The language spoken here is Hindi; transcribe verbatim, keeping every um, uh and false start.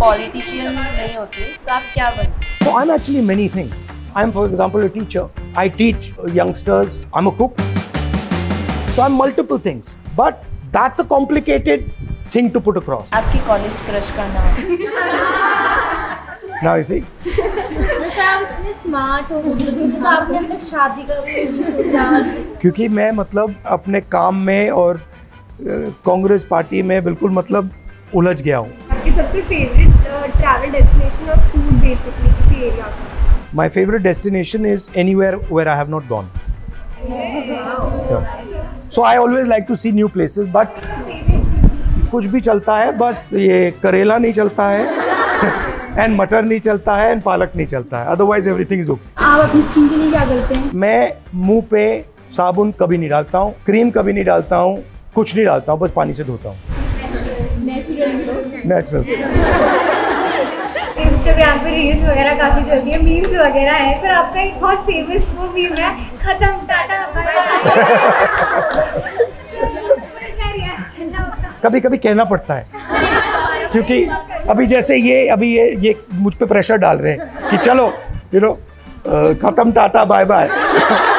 पॉलिटिशियन नहीं होते तो आप क्या बनते? So I'm actually many things. I'm, for example, a teacher. I teach youngsters. I'm a cook. So I'm multiple things. But that's a complicated thing to put across. आपकी कॉलेज क्रश का नाम? Now you see. इतने स्मार्ट हो तो आपने अपने शादी का भी सोचा? क्योंकि मैं मतलब अपने काम में और कांग्रेस पार्टी में बिल्कुल मतलब उलझ गया हूँ। आपकी सबसे फेवरेट ट्रैवल डेस्टिनेशन और फूड बेसिकली किसी एरिया का? My favourite destination is anywhere where I have not gone. So I always like to see new places but कुछ भी चलता है, बस ये करेला नहीं चलता है एंड मटर नहीं चलता है एंड पालक नहीं चलता है, अदरवाइज एवरीथिंग इज ओके। आप अपनी स्किन के लिए क्या करते हैं? मैं मुंह पे साबुन कभी नहीं डालता हूँ, क्रीम कभी नहीं डालता हूँ, कुछ नहीं डालता हूँ, बस पानी से धोता हूँ। नेचुरल। इंस्टाग्राम पे रील्स वगैरह काफी चलती है, मीम्स वगैरह है, पर आपका एक बहुत फेमस वो मीम है खत्म टाटा बाय। कभी कभी कहना पड़ता है क्योंकि अभी जैसे ये अभी ये ये मुझ पे प्रेशर डाल रहे हैं कि चलो यू नो खत्म टाटा बाय बाय।